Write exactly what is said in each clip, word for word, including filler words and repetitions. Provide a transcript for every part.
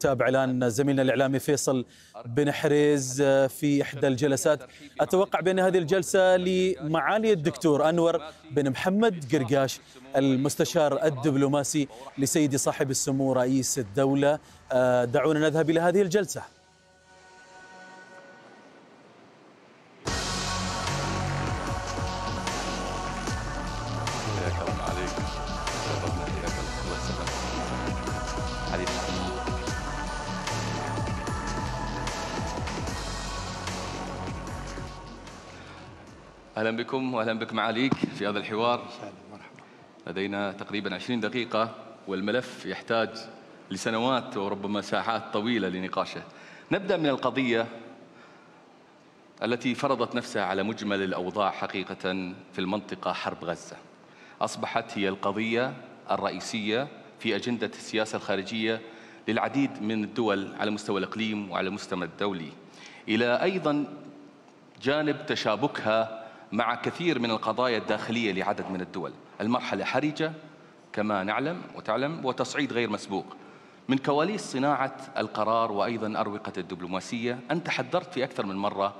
تابع الآن زميلنا الإعلامي فيصل بن حريز في إحدى الجلسات. أتوقع بأن هذه الجلسة لمعالي الدكتور أنور بن محمد قرقاش المستشار الدبلوماسي لسيدي صاحب السمو رئيس الدولة. دعونا نذهب إلى هذه الجلسة. أهلا بكم وأهلا بك معاليك في هذا الحوار. لدينا تقريبا عشرين دقيقة والملف يحتاج لسنوات وربما ساعات طويلة لنقاشه. نبدأ من القضية التي فرضت نفسها على مجمل الأوضاع حقيقة في المنطقة، حرب غزة. أصبحت هي القضية الرئيسية في أجندة السياسة الخارجية للعديد من الدول على مستوى الإقليم وعلى مستوى الدولي، إلى أيضا جانب تشابكها مع كثير من القضايا الداخلية لعدد من الدول. المرحلة حرجة كما نعلم وتعلم، وتصعيد غير مسبوق. من كواليس صناعة القرار وأيضا أروقة الدبلوماسية، أنت حذرت في أكثر من مرة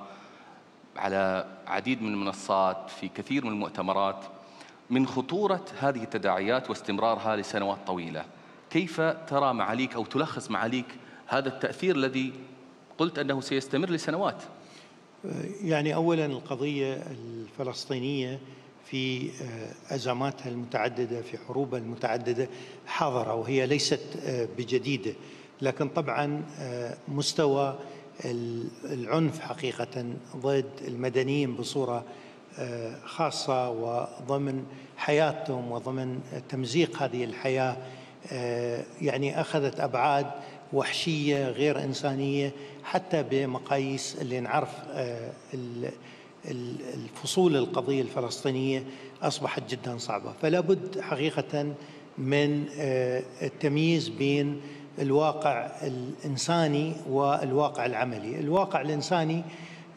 على عديد من المنصات في كثير من المؤتمرات من خطورة هذه التداعيات واستمرارها لسنوات طويلة. كيف ترى معاليك أو تلخص معاليك هذا التأثير الذي قلت أنه سيستمر لسنوات؟ يعني أولاً القضية الفلسطينية في أزماتها المتعددة، في حروبها المتعددة حاضرة، وهي ليست بجديدة، لكن طبعاً مستوى العنف حقيقة ضد المدنيين بصورة خاصة وضمن حياتهم وضمن تمزيق هذه الحياة يعني أخذت أبعاد وحشية غير إنسانية حتى بمقاييس اللي نعرف. الفصول القضية الفلسطينية أصبحت جدا صعبة، فلا بد حقيقة من التمييز بين الواقع الإنساني والواقع العملي. الواقع الإنساني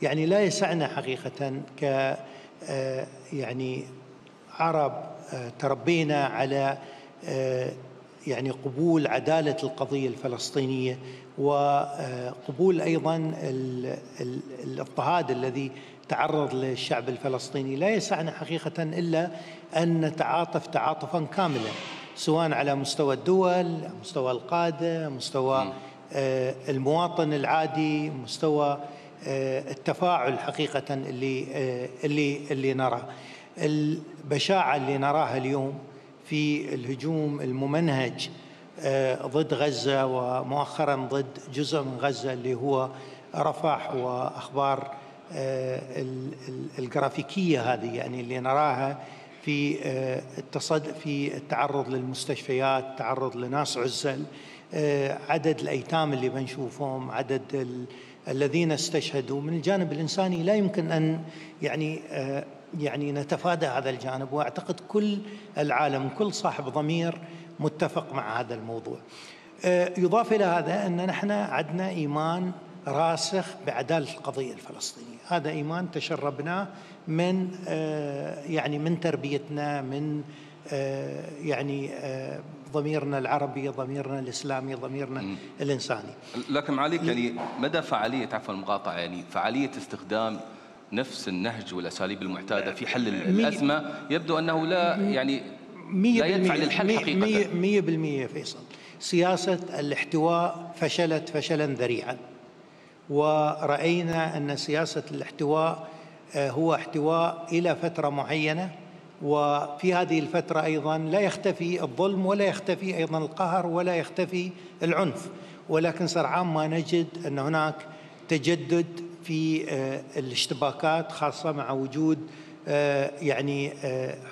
يعني لا يسعنا حقيقة ك يعني عرب تربينا على يعني قبول عدالة القضية الفلسطينية، وقبول أيضاً الاضطهاد الذي تعرض للشعب الفلسطيني. لا يسعنا حقيقة إلا أن نتعاطف تعاطفاً كاملاً، سواء على مستوى الدول، مستوى القادة، مستوى المواطن العادي، مستوى التفاعل حقيقة اللي اللي اللي نراه. البشاعة اللي نراها اليوم في الهجوم الممنهج ضد غزة، ومؤخرا ضد جزء من غزة اللي هو رفح، وأخبار الجرافيكية هذه يعني اللي نراها في التصد في التعرض للمستشفيات، التعرض لناس عزل، عدد الأيتام اللي بنشوفهم، عدد الذين استشهدوا. من الجانب الإنساني لا يمكن أن يعني يعني نتفادى هذا الجانب، وأعتقد كل العالم كل صاحب ضمير متفق مع هذا الموضوع. يضاف إلى هذا أن نحن عندنا إيمان راسخ بعدالة القضية الفلسطينية. هذا إيمان تشربناه من يعني من تربيتنا، من يعني ضميرنا العربي، ضميرنا الإسلامي، ضميرنا م. الإنساني. لكن معاليك يعني مدى فعالية عفوا المقاطعة يعني فعالية استخدام نفس النهج والأساليب المعتادة في حل الأزمة يبدو أنه لا يعني لا يدفع للحل حقيقة. مية بالمية فيصل، سياسة الاحتواء فشلت فشلا ذريعا، ورأينا أن سياسة الاحتواء هو احتواء إلى فترة معينة، وفي هذه الفترة أيضا لا يختفي الظلم، ولا يختفي أيضا القهر، ولا يختفي العنف، ولكن سرعان ما نجد أن هناك تجدد في الاشتباكات، خاصة مع وجود يعني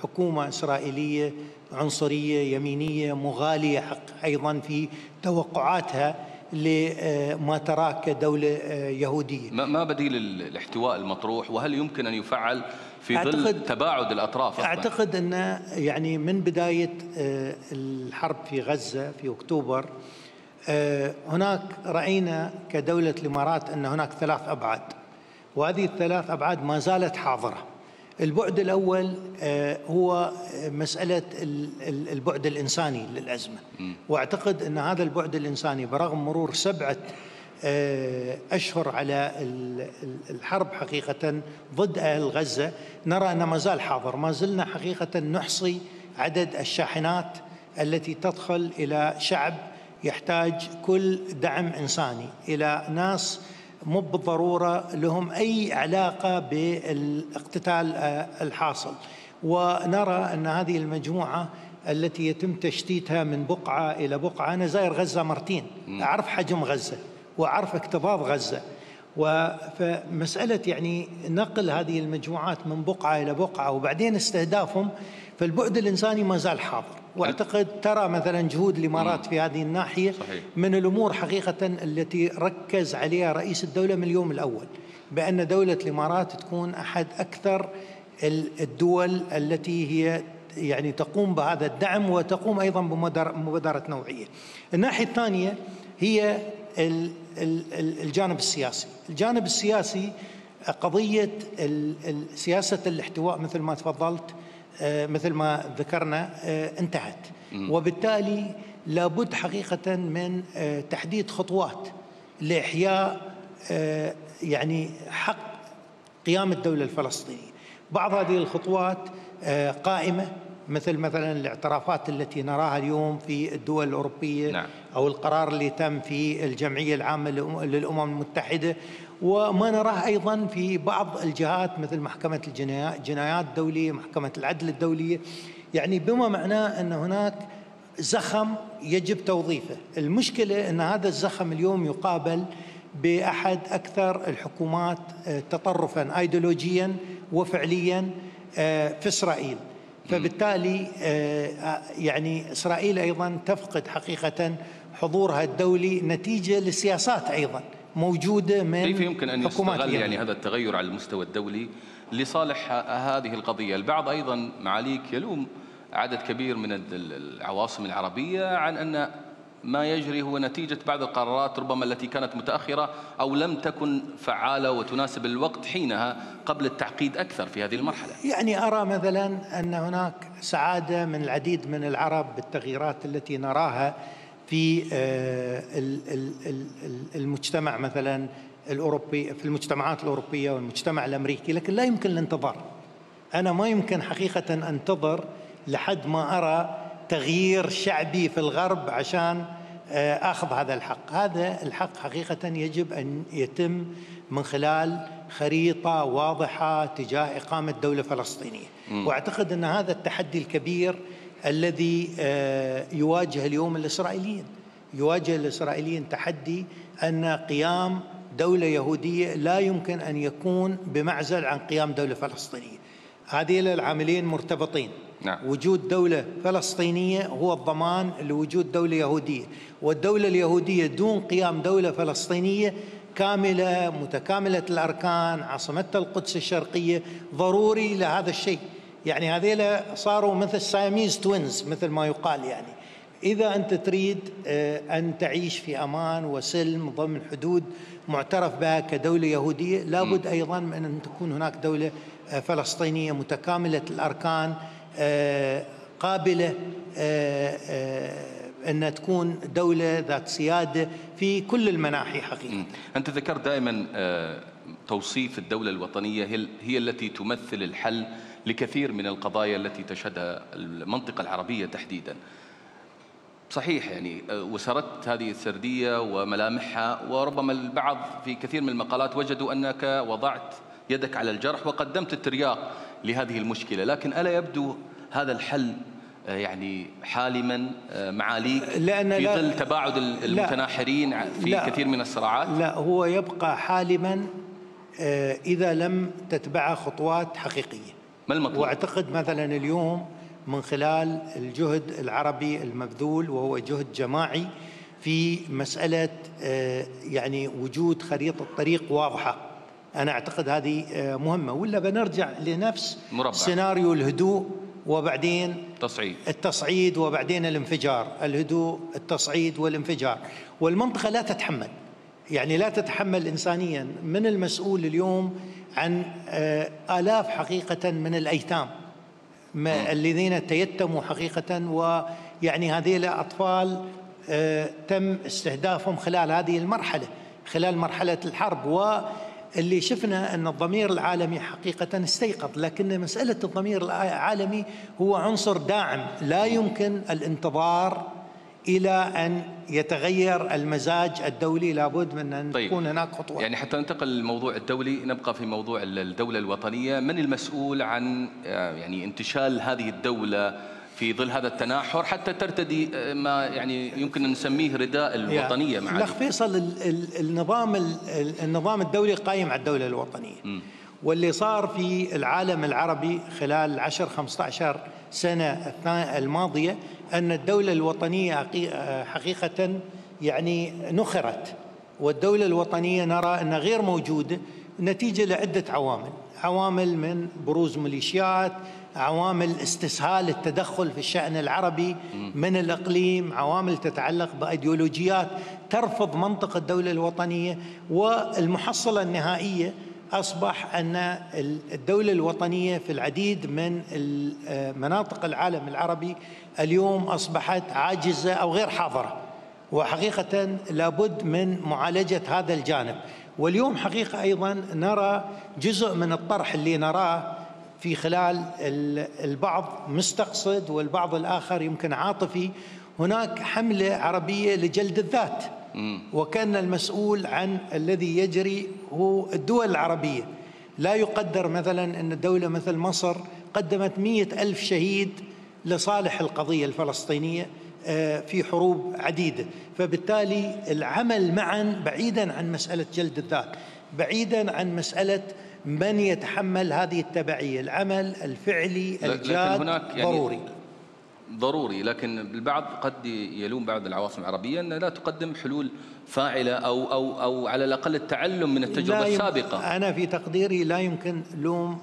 حكومة إسرائيلية عنصرية يمينية مغالية حق أيضا في توقعاتها لما تراه كدولة يهودية. ما بديل الاحتواء المطروح، وهل يمكن أن يفعل في ظل تباعد الأطراف أصلاً؟ أعتقد أن يعني من بداية الحرب في غزة في أكتوبر هناك رأينا كدولة الإمارات أن هناك ثلاث أبعاد، وهذه الثلاث أبعاد ما زالت حاضرة. البعد الأول هو مسألة البعد الإنساني للأزمة، وأعتقد أن هذا البعد الإنساني برغم مرور سبعة أشهر على الحرب حقيقة ضد أهل غزة نرى أنه ما زال حاضر، ما زلنا حقيقة نحصي عدد الشاحنات التي تدخل إلى شعب يحتاج كل دعم إنساني، إلى ناس مو بالضرورة لهم أي علاقة بالاقتتال الحاصل. ونرى أن هذه المجموعة التي يتم تشتيتها من بقعة إلى بقعة، أنا زاير غزة مرتين، أعرف حجم غزة وأعرف اكتظاظ غزة، فمسألة يعني نقل هذه المجموعات من بقعة إلى بقعة وبعدين استهدافهم، فالبعد الإنساني ما زال حاضر. وأعتقد ترى مثلا جهود الإمارات في هذه الناحية صحيح. من الأمور حقيقة التي ركز عليها رئيس الدولة من اليوم الأول، بأن دولة الإمارات تكون أحد أكثر الدول التي هي يعني تقوم بهذا الدعم، وتقوم أيضا بمبادرة نوعية. الناحية الثانية هي الجانب السياسي. الجانب السياسي قضية سياسة الاحتواء مثل ما تفضلت مثل ما ذكرنا انتهت، وبالتالي لابد حقيقة من تحديد خطوات لإحياء يعني حق قيام الدولة الفلسطينية. بعض هذه الخطوات قائمة مثل مثلا الاعترافات التي نراها اليوم في الدول الأوروبية نعم. أو القرار اللي تم في الجمعية العامة للأمم المتحدة، وما نراه أيضا في بعض الجهات مثل محكمة الجنايات الدولية، محكمة العدل الدولية، يعني بما معناه أن هناك زخم يجب توظيفه. المشكلة أن هذا الزخم اليوم يقابل بأحد أكثر الحكومات تطرفا أيديولوجيا وفعليا في إسرائيل، فبالتالي يعني إسرائيل أيضا تفقد حقيقة حضورها الدولي نتيجة للسياسات أيضا موجودة من كيف يمكن أن يستغل يعني هذا التغير على المستوى الدولي لصالح هذه القضية. البعض أيضا معاليك يلوم عدد كبير من العواصم العربية عن أن ما يجري هو نتيجة بعض القرارات ربما التي كانت متأخرة أو لم تكن فعالة وتناسب الوقت حينها قبل التعقيد أكثر في هذه المرحلة. يعني أرى مثلا أن هناك سعادة من العديد من العرب بالتغييرات التي نراها في المجتمع مثلا الأوروبي، في المجتمعات الأوروبية والمجتمع الأمريكي، لكن لا يمكن الانتظار. أنا ما يمكن حقيقة أنتظر لحد ما أرى تغيير شعبي في الغرب عشان أخذ هذا الحق. هذا الحق حقيقة يجب أن يتم من خلال خريطة واضحة تجاه إقامة دولة فلسطينية، وأعتقد أن هذا التحدي الكبير الذي يواجه اليوم الإسرائيليين، يواجه الإسرائيليين تحدي أن قيام دولة يهودية لا يمكن أن يكون بمعزل عن قيام دولة فلسطينية. هذه العاملين مرتبطين نعم. وجود دولة فلسطينية هو الضمان لوجود دولة يهودية، والدولة اليهودية دون قيام دولة فلسطينية كاملة متكاملة الأركان عاصمتها القدس الشرقية ضروري لهذا الشيء. يعني هذيلا صاروا مثل سياميز توينز مثل ما يقال، يعني إذا أنت تريد أن تعيش في أمان وسلم ضمن حدود معترف بها كدولة يهودية لابد أيضا من أن تكون هناك دولة فلسطينية متكاملة الأركان قابلة أن تكون دولة ذات سيادة في كل المناحي حقيقة. أنت ذكرت دائما توصيف الدولة الوطنية هي التي تمثل الحل لكثير من القضايا التي تشهدها المنطقة العربية تحديدا، صحيح يعني وسردت هذه السردية وملامحها، وربما البعض في كثير من المقالات وجدوا أنك وضعت يدك على الجرح وقدمت الترياق لهذه المشكلة، لكن ألا يبدو هذا الحل يعني حالما معاليك في ظل تباعد المتناحرين في كثير من الصراعات؟ لا، هو يبقى حالما إذا لم تتبع خطوات حقيقية. وأعتقد مثلا اليوم من خلال الجهد العربي المبذول وهو جهد جماعي في مسألة يعني وجود خريطة طريق واضحة، أنا أعتقد هذه مهمة، ولا بنرجع لنفس مربع. سيناريو الهدوء وبعدين تصعيد. التصعيد وبعدين الانفجار، الهدوء التصعيد والانفجار، والمنطقة لا تتحمل. يعني لا تتحمل إنسانيا. من المسؤول اليوم عن آلاف حقيقة من الأيتام الذين تيتموا حقيقة، ويعني هذيل أطفال تم استهدافهم خلال هذه المرحلة، خلال مرحلة الحرب، واللي شفنا أن الضمير العالمي حقيقة استيقظ، لكن مسألة الضمير العالمي هو عنصر داعم، لا يمكن الانتظار إلى أن يتغير المزاج الدولي، لابد من أن طيب. تكون هناك خطوة. يعني حتى ننتقل للموضوع الدولي، نبقى في موضوع الدولة الوطنية. من المسؤول عن يعني انتشال هذه الدولة في ظل هذا التناحر حتى ترتدي ما يعني يمكن أن نسميه رداء الوطنية؟ يعني معالي الأخ فيصل، النظام النظام الدولي قائم على الدولة الوطنية، م. واللي صار في العالم العربي خلال عشر خمسة عشر سنة الماضية أن الدولة الوطنية حقيقة يعني نخرت، والدولة الوطنية نرى أنها غير موجودة نتيجة لعدة عوامل، عوامل من بروز ميليشيات، عوامل استسهال التدخل في الشأن العربي من الإقليم، عوامل تتعلق بأيديولوجيات ترفض منطق الدولة الوطنية. والمحصلة النهائية أصبح أن الدولة الوطنية في العديد من مناطق العالم العربي اليوم أصبحت عاجزة أو غير حاضرة، وحقيقة لابد من معالجة هذا الجانب. واليوم حقيقة أيضا نرى جزء من الطرح اللي نراه في خلال البعض مستقصد والبعض الآخر يمكن عاطفي، هناك حملة عربية لجلد الذات، وكان المسؤول عن الذي يجري هو الدول العربية. لا يقدر مثلا أن دولة مثل مصر قدمت مئة ألف شهيد لصالح القضية الفلسطينية في حروب عديدة، فبالتالي العمل معا بعيدا عن مسألة جلد الذات، بعيدا عن مسألة من يتحمل هذه التبعية، العمل الفعلي الجاد يعني ضروري ضروري لكن البعض قد يلوم بعض العواصم العربية أن لا تقدم حلول فاعلة أو أو أو على الأقل التعلم من التجربة السابقة. أنا في تقديري لا يمكن لوم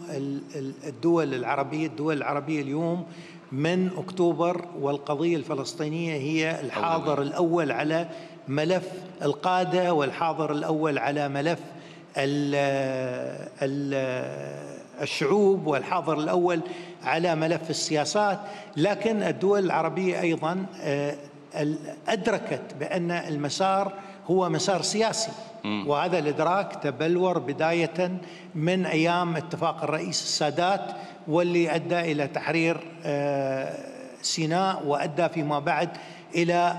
الدول العربية، الدول العربية اليوم من أكتوبر والقضية الفلسطينية هي الحاضر الأول على ملف القادة، والحاضر الأول على ملف الشعوب، والحاضر الأول على ملف السياسات. لكن الدول العربية أيضا أدركت بأن المسار هو مسار سياسي، وهذا الإدراك تبلور بداية من أيام اتفاق الرئيس السادات، واللي أدى إلى تحرير سيناء، وأدى فيما بعد إلى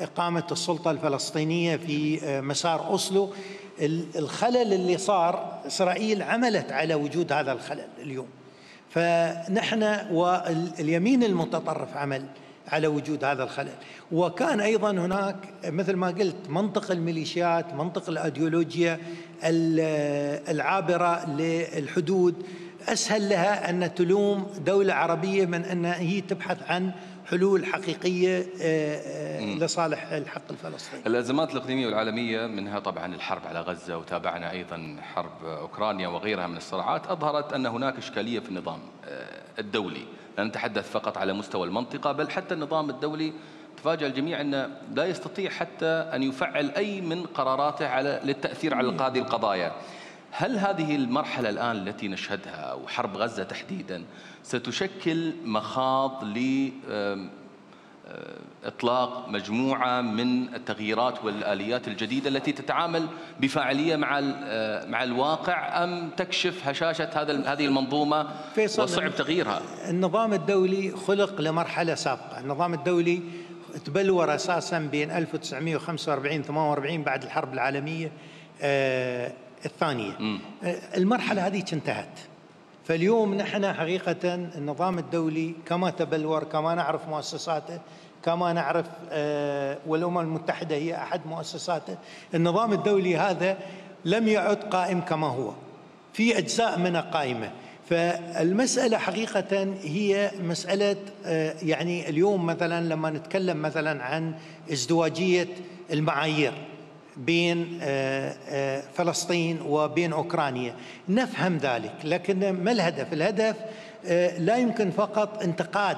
إقامة السلطة الفلسطينية في مسار أوسلو. الخلل اللي صار إسرائيل عملت على وجود هذا الخلل اليوم، فنحن واليمين المتطرف عمل على وجود هذا الخلل. وكان أيضا هناك مثل ما قلت منطق الميليشيات، منطق الأيديولوجيا العابرة للحدود، أسهل لها أن تلوم دولة عربية من أن هي تبحث عن حلول حقيقية لصالح الحق الفلسطيني. الأزمات الإقليمية والعالمية، منها طبعا الحرب على غزة، وتابعنا أيضا حرب أوكرانيا وغيرها من الصراعات، أظهرت أن هناك إشكالية في النظام الدولي. لا نتحدث فقط على مستوى المنطقة، بل حتى النظام الدولي تفاجأ الجميع أنه لا يستطيع حتى أن يفعل أي من قراراته على للتأثير على هذه القضايا. هل هذه المرحلة الآن التي نشهدها وحرب غزة تحديدا ستشكل مخاض لإطلاق مجموعة من التغييرات والآليات الجديدة التي تتعامل بفاعلية مع مع الواقع، أم تكشف هشاشة هذا هذه المنظومة وصعب تغييرها؟ النظام الدولي خلق لمرحلة سابقة، النظام الدولي تبلور أساسا بين ألف وتسعمئة وخمسة وأربعين وثمانية وأربعين بعد الحرب العالمية أه الثانية. م. المرحلة هذه انتهت، فاليوم نحن حقيقة النظام الدولي كما تبلور، كما نعرف مؤسساته، كما نعرف آه والأمم المتحدة هي أحد مؤسساته، النظام الدولي هذا لم يعد قائم كما هو، في أجزاء منه قائمة. فالمسألة حقيقة هي مسألة آه يعني اليوم مثلا لما نتكلم مثلا عن ازدواجية المعايير بين فلسطين وبين أوكرانيا نفهم ذلك، لكن ما الهدف؟ الهدف لا يمكن فقط انتقاد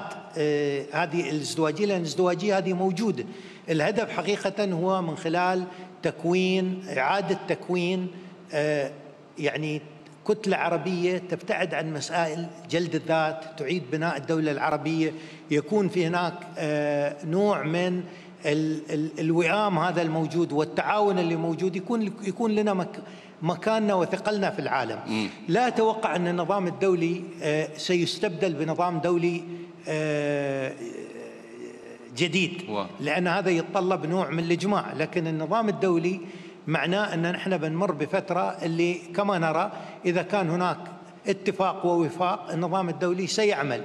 هذه الازدواجية، لأن الازدواجية هذه موجودة، الهدف حقيقة هو من خلال تكوين، إعادة تكوين يعني كتلة عربية تبتعد عن مسائل جلد الذات، تعيد بناء الدولة العربية، يكون في هناك نوع من الوئام هذا الموجود والتعاون اللي موجود، يكون يكون لنا مكاننا وثقلنا في العالم. لا أتوقع أن النظام الدولي سيستبدل بنظام دولي جديد، لأن هذا يتطلب نوع من الإجماع، لكن النظام الدولي معناه أن نحن بنمر بفترة اللي كما نرى إذا كان هناك اتفاق ووفاق النظام الدولي سيعمل،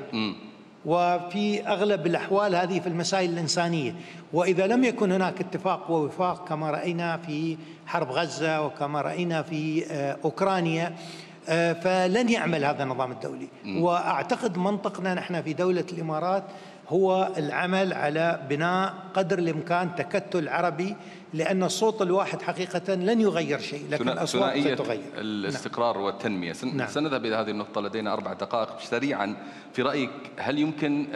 وفي أغلب الأحوال هذه في المسائل الإنسانية، وإذا لم يكن هناك اتفاق ووفاق كما رأينا في حرب غزة وكما رأينا في أوكرانيا فلن يعمل هذا النظام الدولي. وأعتقد منطقنا نحن في دولة الإمارات هو العمل على بناء قدر الإمكان تكتل عربي، لأن الصوت الواحد حقيقة لن يغير شيء، لكن الأصوات ستغير. الاستقرار نعم. والتنمية. سنذهب إلى هذه النقطة، لدينا أربع دقائق سريعا. في رأيك هل يمكن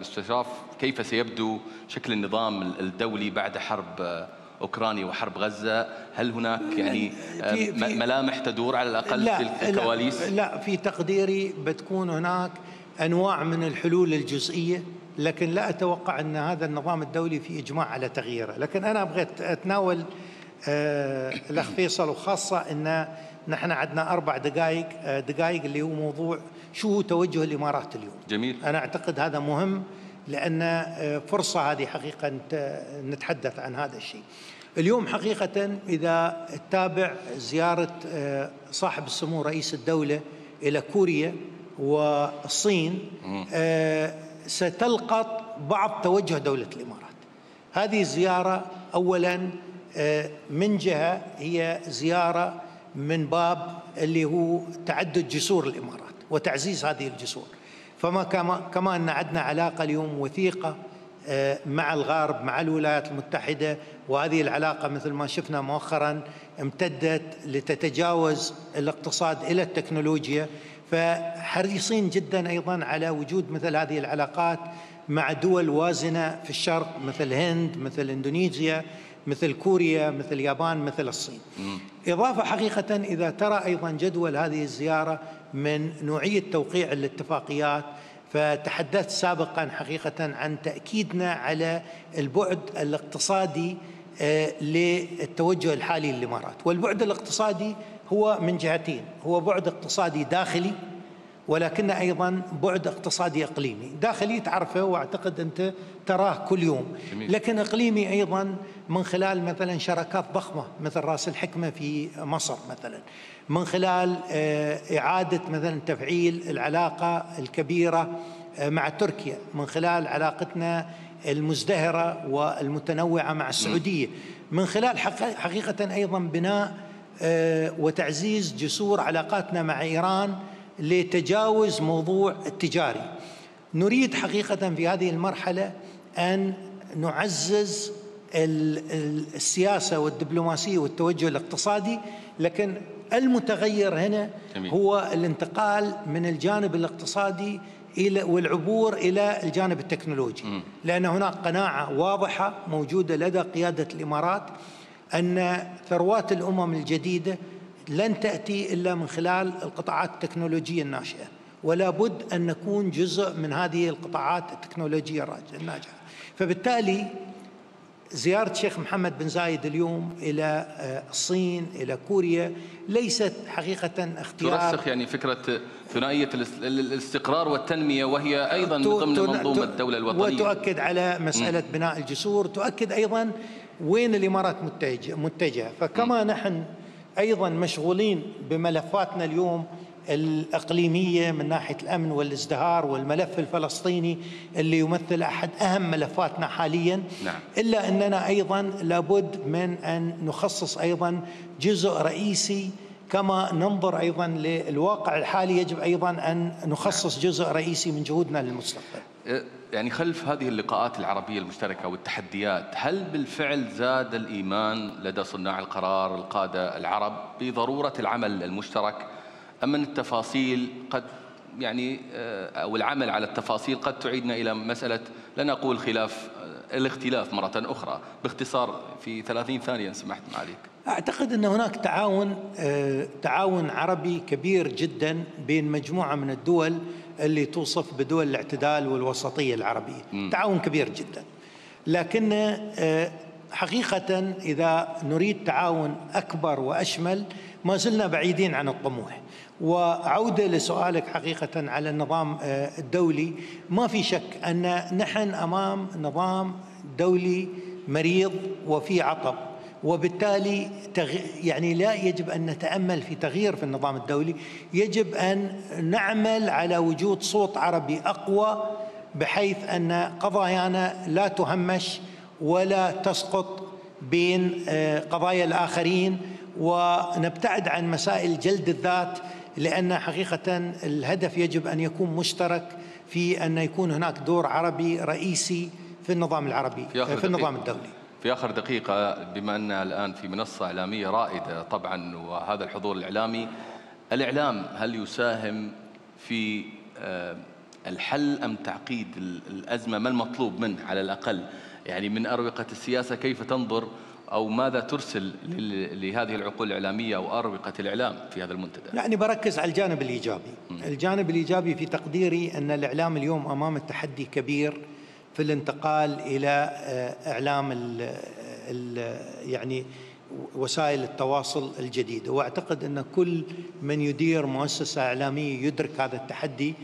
استشراف كيف سيبدو شكل النظام الدولي بعد حرب أوكرانيا وحرب غزة؟ هل هناك يعني في في ملامح تدور على الأقل في الكواليس؟ لا, لا في تقديري بتكون هناك أنواع من الحلول الجزئية، لكن لا أتوقع أن هذا النظام الدولي في إجماع على تغييره. لكن أنا بغيت أتناول الأخ فيصل، وخاصة أن نحن عندنا أربع دقائق دقائق اللي هو موضوع شو توجه الإمارات اليوم. جميل. أنا أعتقد هذا مهم، لأن فرصة هذه حقيقة نتحدث عن هذا الشيء اليوم. حقيقة إذا تتابع زيارة صاحب السمو رئيس الدولة إلى كوريا والصين ستلقط بعض توجه دولة الإمارات. هذه الزيارة أولا من جهة هي زيارة من باب اللي هو تعدد جسور الإمارات وتعزيز هذه الجسور، فما كما أن عندنا علاقة اليوم وثيقة مع الغرب مع الولايات المتحدة، وهذه العلاقة مثل ما شفنا مؤخرا امتدت لتتجاوز الاقتصاد إلى التكنولوجيا، فحريصين جدا أيضا على وجود مثل هذه العلاقات مع دول وازنة في الشرق مثل الهند مثل إندونيسيا مثل كوريا مثل اليابان مثل الصين. إضافة حقيقة إذا ترى أيضا جدول هذه الزيارة من نوعية توقيع الاتفاقيات، فتحدثت سابقا حقيقة عن تأكيدنا على البعد الاقتصادي للتوجه الحالي للإمارات. والبعد الاقتصادي هو من جهتين، هو بعد اقتصادي داخلي ولكن أيضا بعد اقتصادي إقليمي. داخلي تعرفه وأعتقد أنت تراه كل يوم، لكن إقليمي أيضا من خلال مثلا شراكات ضخمة مثل رأس الحكمة في مصر مثلا، من خلال إعادة مثلا تفعيل العلاقة الكبيرة مع تركيا، من خلال علاقتنا المزدهرة والمتنوعة مع السعودية، من خلال حقيقة أيضا بناء وتعزيز جسور علاقاتنا مع إيران لتجاوز موضوع التجاري. نريد حقيقة في هذه المرحلة أن نعزز السياسة والدبلوماسية والتوجه الاقتصادي، لكن المتغير هنا هو الانتقال من الجانب الاقتصادي إلى والعبور إلى الجانب التكنولوجي، لأن هناك قناعة واضحة موجودة لدى قيادة الإمارات أن ثروات الأمم الجديدة لن تأتي إلا من خلال القطاعات التكنولوجية الناشئة، ولا بد أن نكون جزء من هذه القطاعات التكنولوجية الناجحة. فبالتالي زيارة الشيخ محمد بن زايد اليوم إلى الصين إلى كوريا ليست حقيقة اختيار، ترسخ يعني فكرة ثنائية الاستقرار والتنمية، وهي أيضا من ضمن منظومة الدولة الوطنية، وتؤكد على مسألة بناء الجسور، تؤكد أيضا وين الإمارات متجهة. فكما نحن أيضا مشغولين بملفاتنا اليوم الإقليمية من ناحية الأمن والازدهار والملف الفلسطيني اللي يمثل أحد أهم ملفاتنا حاليا، نعم. إلا أننا أيضا لابد من أن نخصص أيضا جزء رئيسي، كما ننظر أيضا للواقع الحالي يجب أيضا أن نخصص جزء رئيسي من جهودنا للمستقبل. يعني خلف هذه اللقاءات العربية المشتركة والتحديات، هل بالفعل زاد الإيمان لدى صناع القرار القادة العرب بضرورة العمل المشترك، أم أن التفاصيل قد يعني أو العمل على التفاصيل قد تعيدنا إلى مسألة لا نقول خلاف الاختلاف مرة أخرى باختصار في ثلاثين ثانية سمحت معاليك. أعتقد أن هناك تعاون تعاون عربي كبير جدا بين مجموعة من الدول اللي توصف بدول الاعتدال والوسطية العربية، م. تعاون كبير جدا، لكن حقيقة إذا نريد تعاون أكبر وأشمل ما زلنا بعيدين عن الطموح. وعودة لسؤالك حقيقة على النظام الدولي، ما في شك أن نحن أمام نظام دولي مريض وفي عطب، وبالتالي يعني لا يجب أن نتأمل في تغيير في النظام الدولي، يجب أن نعمل على وجود صوت عربي أقوى بحيث أن قضايانا لا تهمش ولا تسقط بين قضايا الآخرين، ونبتعد عن مسائل جلد الذات، لأن حقيقة الهدف يجب أن يكون مشترك في أن يكون هناك دور عربي رئيسي في النظام العربي في, في النظام الدولي. في آخر دقيقة، بما أننا الآن في منصة إعلامية رائدة طبعا وهذا الحضور الإعلامي، الإعلام هل يساهم في الحل أم تعقيد الأزمة؟ ما المطلوب منه على الأقل؟ يعني من أروقة السياسة كيف تنظر أو ماذا ترسل لهذه العقول الإعلامية وأروقة الإعلام في هذا المنتدى؟ يعني بركز على الجانب الإيجابي. الجانب الإيجابي في تقديري أن الإعلام اليوم أمام تحدي كبير في الانتقال إلى إعلام ال ال يعني وسائل التواصل الجديدة، وأعتقد أن كل من يدير مؤسسة إعلامية يدرك هذا التحدي،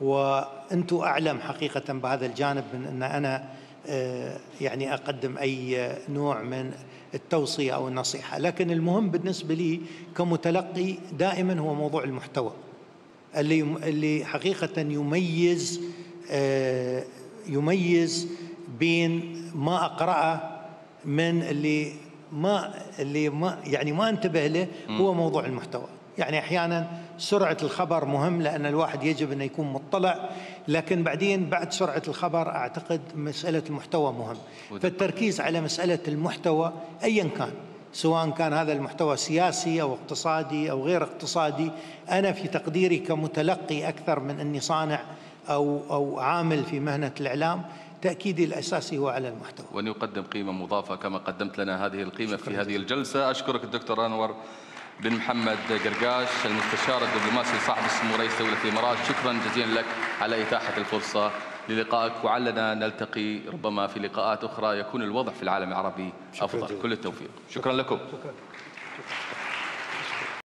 وأنتم أعلم حقيقة بهذا الجانب من أن أنا يعني أقدم أي نوع من التوصية أو النصيحة، لكن المهم بالنسبة لي كمتلقي دائما هو موضوع المحتوى اللي اللي حقيقة يميز يميز بين ما أقرأه من اللي ما اللي ما يعني ما انتبه له، هو موضوع المحتوى. يعني أحيانا سرعة الخبر مهم لأن الواحد يجب أن يكون مطلع، لكن بعدين بعد سرعة الخبر أعتقد مسألة المحتوى مهم، فالتركيز على مسألة المحتوى أيا كان، سواء كان هذا المحتوى سياسي أو اقتصادي أو غير اقتصادي، أنا في تقديري كمتلقي أكثر من أني صانع أو, أو عامل في مهنة الإعلام، تأكيدي الأساسي هو على المحتوى، وأن يقدم قيمة مضافة كما قدمت لنا هذه القيمة في هذه الجلسة. أشكرك الدكتور أنور بن محمد قرقاش، المستشار الدبلوماسي صاحب السمو رئيس دولة الإمارات، شكرا جزيلا لك على إتاحة الفرصة للقائك، وعلنا نلتقي ربما في لقاءات أخرى يكون الوضع في العالم العربي أفضل. كل التوفيق. شكرا لكم.